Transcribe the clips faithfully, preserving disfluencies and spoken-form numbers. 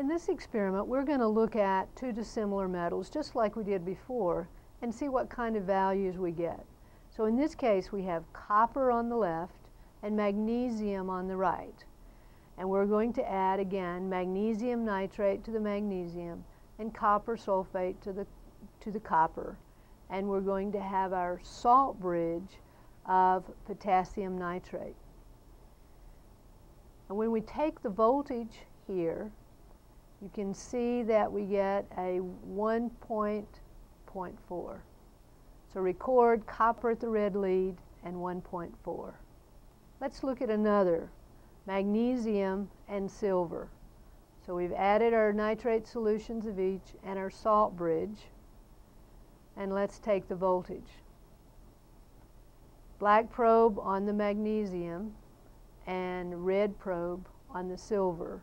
In this experiment, we're going to look at two dissimilar metals, just like we did before, and see what kind of values we get. So in this case, we have copper on the left and magnesium on the right. And we're going to add, again, magnesium nitrate to the magnesium and copper sulfate to the, to the copper. And we're going to have our salt bridge of potassium nitrate. And when we take the voltage here, you can see that we get a one point four. So record copper at the red lead and one point four. Let's look at another, magnesium and silver. So we've added our nitrate solutions of each and our salt bridge. And let's take the voltage. Black probe on the magnesium and red probe on the silver.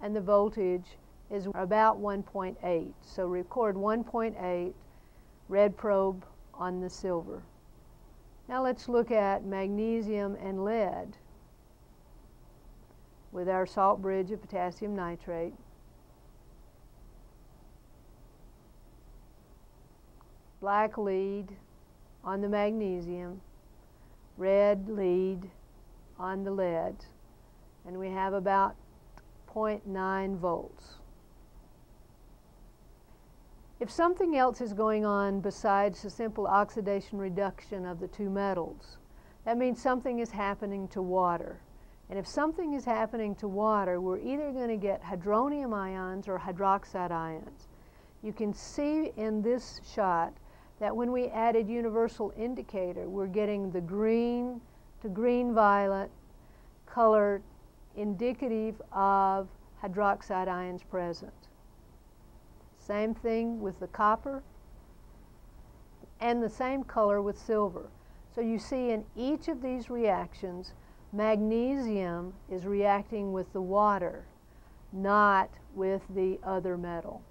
And the voltage is about one point eight. So record one point eight, red probe on the silver. Now let's look at magnesium and lead with our salt bridge of potassium nitrate. Black lead on the magnesium, red lead on the lead, and we have about zero point nine volts. If something else is going on besides the simple oxidation reduction of the two metals, that means something is happening to water. And if something is happening to water, we're either going to get hydronium ions or hydroxide ions. You can see in this shot that when we added universal indicator, we're getting the green to green-violet color indicative of hydroxide ions present. Same thing with the copper and the same color with silver. So you see in each of these reactions, magnesium is reacting with the water, not with the other metal.